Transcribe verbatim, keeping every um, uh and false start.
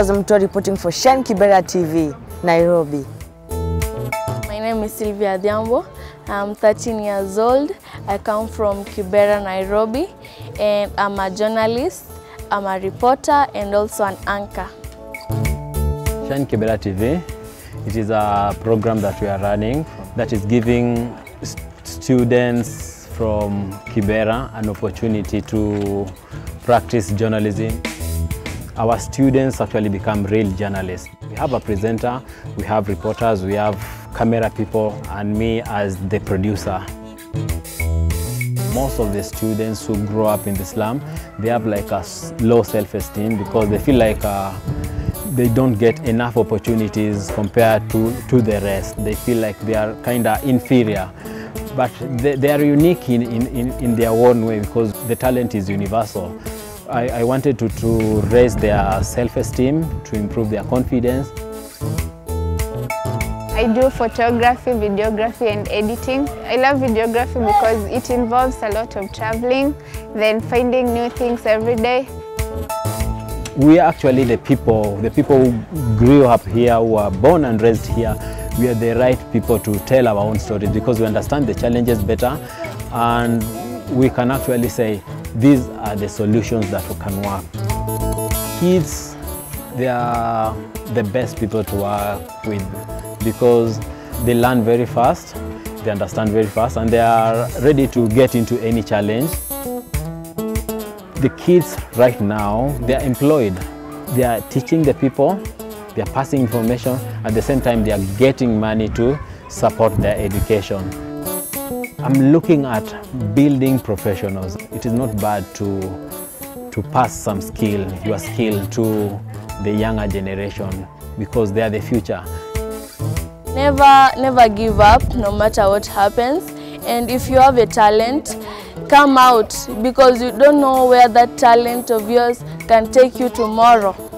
Lucas Mto reporting for Shine Kibera T V, Nairobi. My name is Sylvia Dyambo. I'm thirteen years old. I come from Kibera, Nairobi, and I'm a journalist, I'm a reporter, and also an anchor. Shine Kibera T V, it is a program that we are running that is giving students from Kibera an opportunity to practice journalism. Our students actually become real journalists. We have a presenter, we have reporters, we have camera people, and me as the producer. Most of the students who grow up in the slum, they have like a low self-esteem because they feel like uh, they don't get enough opportunities compared to, to the rest. They feel like they are kind of inferior. But they, they are unique in, in, in their own way because the talent is universal. I, I wanted to, to raise their self-esteem, to improve their confidence. I do photography, videography, and editing. I love videography because it involves a lot of traveling, then finding new things every day. We are actually the people, the people who grew up here, who are born and raised here. We are the right people to tell our own stories because we understand the challenges better, and we can actually say these are the solutions that we can work. Kids, they are the best people to work with, because they learn very fast, they understand very fast, and they are ready to get into any challenge. The kids right now, they are employed. They are teaching the people, they are passing information, at the same time they are getting money to support their education. I'm looking at building professionals. It is not bad to, to pass some skill, your skill, to the younger generation because they are the future. Never, never give up, no matter what happens. And if you have a talent, come out, because you don't know where that talent of yours can take you tomorrow.